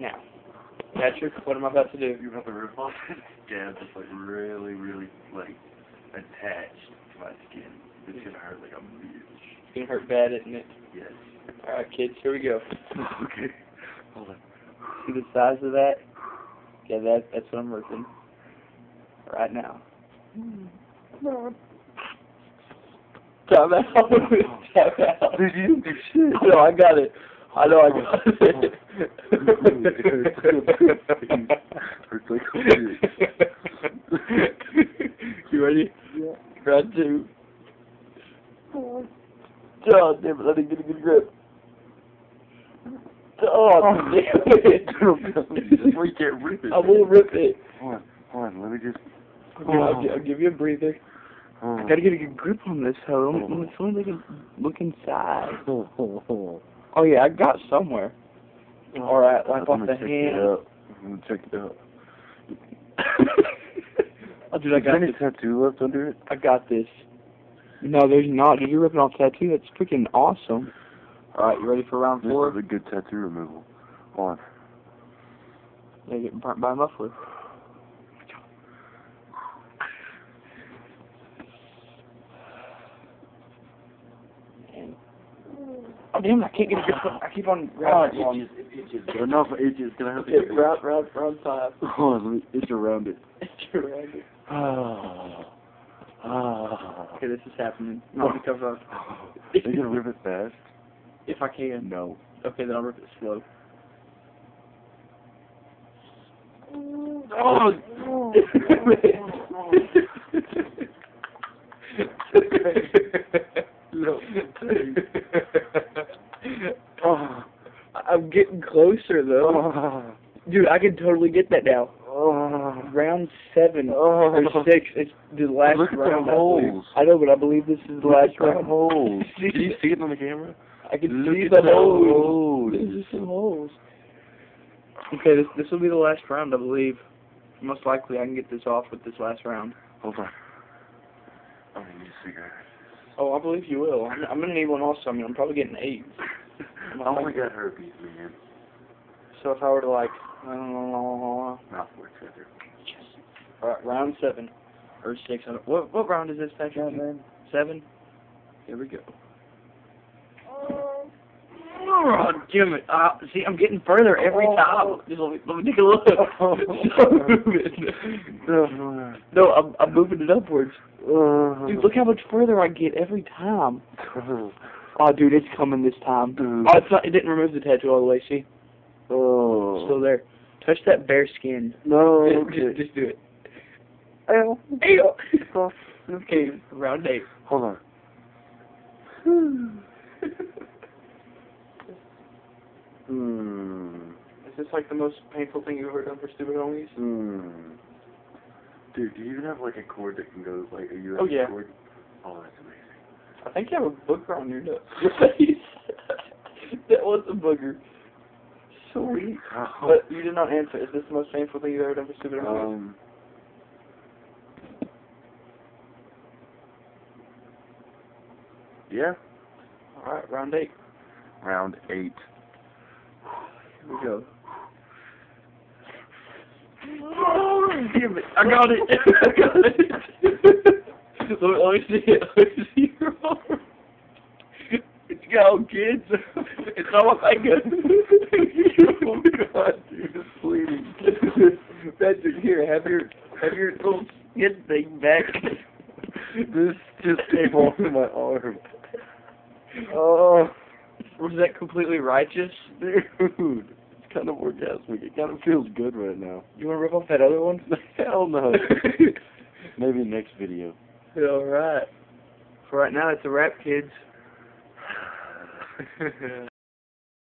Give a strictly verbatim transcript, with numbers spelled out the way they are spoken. Now, Patrick, what am I about to do? You have the roof on? Yeah, it's just like really, really like attached to my skin. It's gonna hurt like a bitch. It's gonna hurt bad, isn't it? Yes. Alright kids, here we go. Okay. Hold on. See the size of that? Yeah, that that's what I'm working right now. Mm. Come on. Come out. Dude, you didn't do shit. No, I got it. I know I got it. You ready? Yeah. Round two. Oh, damn it, I didn't get a good grip. Oh, oh damn it. We can't rip it. I will rip it. Hold on, hold on, let me just... Okay, oh. I'll, I'll give you a breather. Oh. I gotta get a good grip on this hoe. Someone oh. They can look inside. Oh, oh, oh. Oh yeah, I got somewhere. Oh. Alright, like off the check hand. It up. I'm gonna check it out. Oh, dude, I got this. Is there any tattoo left under it? I got this. No, there's not. Dude, you're ripping off tattoo. That's freaking awesome. Alright, you ready for round four? This is a good tattoo removal. Hold on. Yeah, get burnt by a muffler. Oh, damn, I can't get a grip. I keep on grabbing oh, it. It itches, it itches. Enough itches. Can I have okay, the round, round, round five. Hold on, let me itch around it. Itch around it. Oh. Oh. Okay, this is happening. Not because of... Are you going to rip it fast? If I can. No. Okay, then I'll rip it slow. Oh! Oh. No. Oh. I'm getting closer, though. Oh. Dude, I can totally get that now. Oh. Round seven oh. or six. It's the last Look round. Look at the holes. I, I know, but I believe this is the Look last at round. Holes. Did you see it on the camera? I can Look see the, the holes. holes. There's just some holes. Okay, this this will be the last round, I believe. Most likely, I can get this off with this last round. Hold on. I need a cigarette. Oh, I believe you will. I'm, I'm gonna need one also. I mean, I'm probably getting eight. I only got herpes, man. So if I were to like, I don't know, mouth works better. Yes. All right, round seven or six. I don't, what what round is this, Patrick? Seven. Seven. Here we go. Oh, oh damn it! Uh, see, I'm getting further every oh. time. Just let me, let me take a look. Oh. no, no, I'm I'm moving it upwards. Dude, look how much further I get every time. Oh, dude, it's coming this time. Dude. Oh, it's not, it didn't remove the tattoo all the way, see? Oh. Still there. Touch that bare skin. No. Just, just do it. Ow. Ow. Okay, round eight. Hold on. mm. Is this like the most painful thing you've ever done for StupidHomiez? Hmm. Dude, do you even have like a cord that can go like a U S B oh, yeah. cord? Oh, that's amazing. I think you have a booger on your nose. That was a booger. Sweet. Oh. But you did not answer. Is this the most painful thing you've ever done for StupidHomiez? Um. Yeah. All right, round eight. Round eight. Here we go. Oh, damn it. I got it. I got it. let, me, let me see it. Let me see your arm. Let's go, kids. It's all my finger. Oh, God, dude. It's bleeding. Patrick, here, have your, have your little skin thing back. This just came off of my arm. Oh. Was that completely righteous? Dude. Kind of orgasmic. It kind of feels good right now. You want to rip off that other one? Hell no. Maybe next video. All right. For right now, it's a wrap, kids.